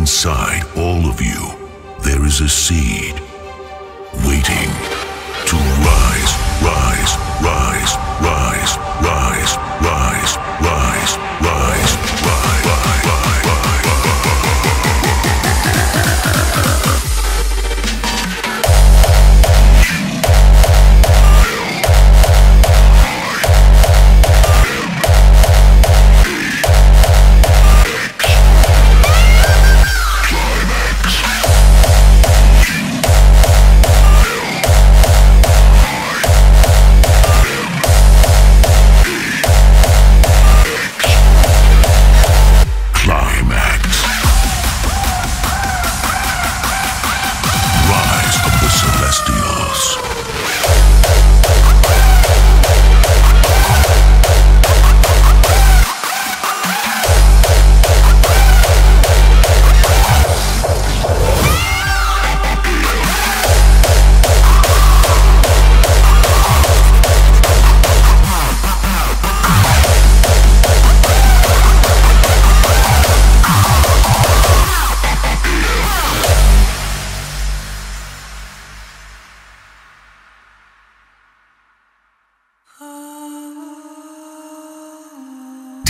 inside all of you, there is a seed waiting to rise, rise, rise, rise, rise, rise, rise, rise, rise.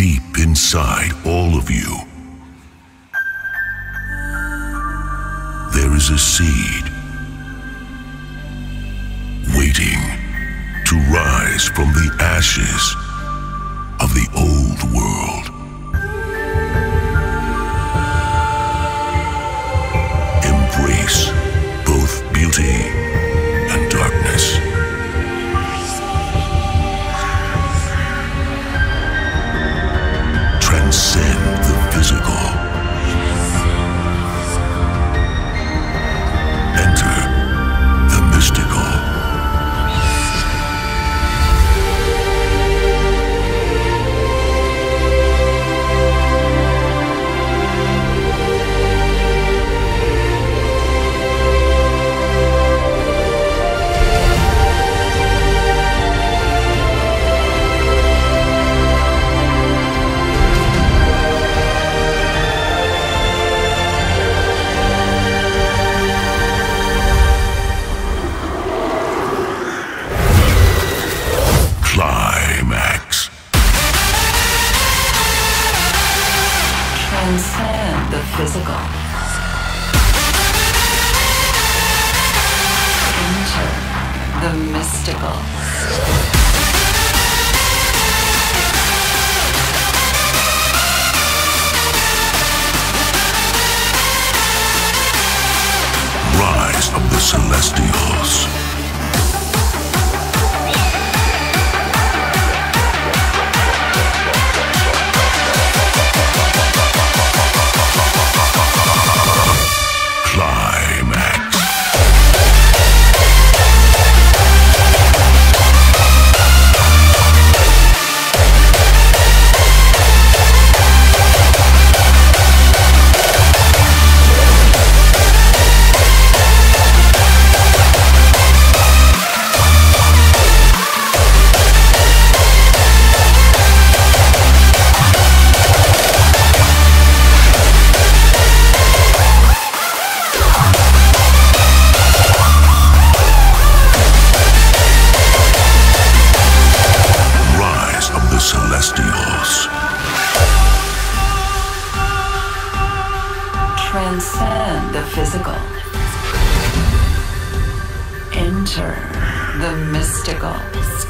Deep inside all of you, there is a seed waiting to rise from the ashes of the old world. Embrace both beauty and darkness. Transcend the physical. Enter the mystical. Transcend the physical. Enter the mystical. Rise of the Celestials. Transcend the physical. Enter the mystical.